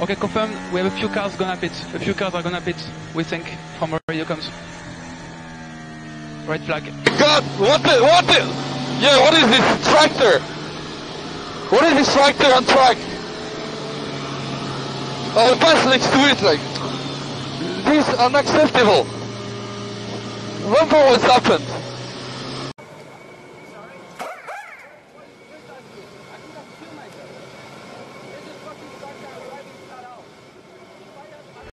Okay, confirm. We have a few cars gonna pit. A few cars are gonna pit, we think, from where radio comes. Red flag. God, what the? Yeah, what is this tractor? What is this tractor on track? Oh, the bus next to it, like. This is unacceptable. Remember what's happened.